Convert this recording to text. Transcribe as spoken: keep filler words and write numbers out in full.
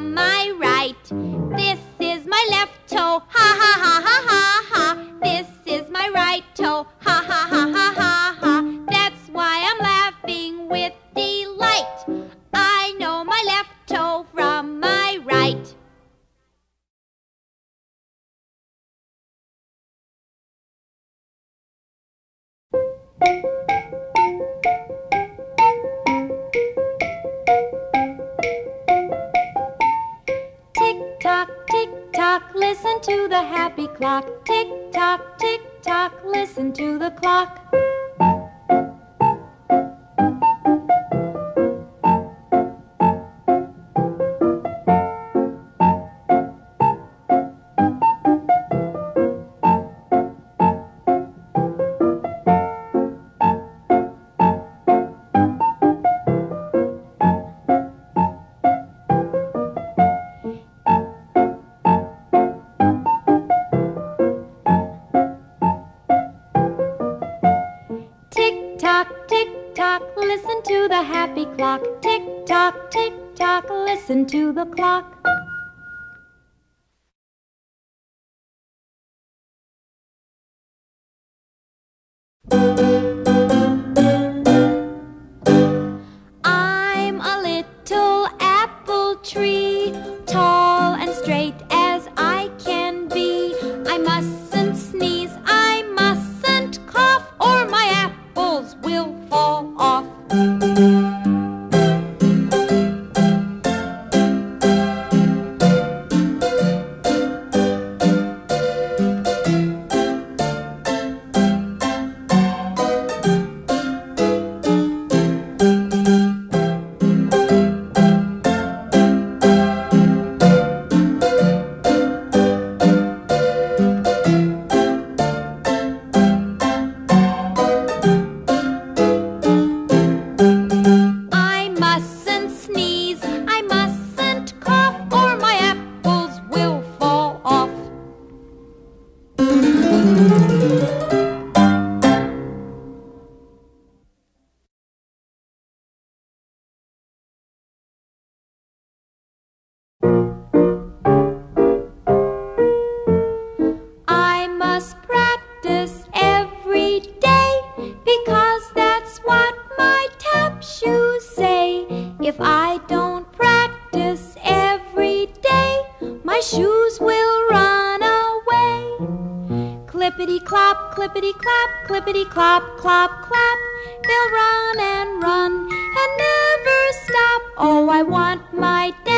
from my right. This is my left toe, ha ha ha ha ha ha. This is my right toe, ha ha ha ha ha ha. That's why I'm laughing with delight. I know my left toe from my right. Tick-tock, tick-tock, listen to the happy clock. Tick-tock, tick-tock, listen to the clock. Listen to the happy clock. Tick-tock, tick-tock, listen to the clock. I'm a little apple tree, tall and straight as I can be. I mustn't sneeze, I mustn't cough, or my apples will fall off. Clippity-clop, clippity-clop, clippity-clop, clop-clop. They'll run and run and never stop. Oh, I want my day.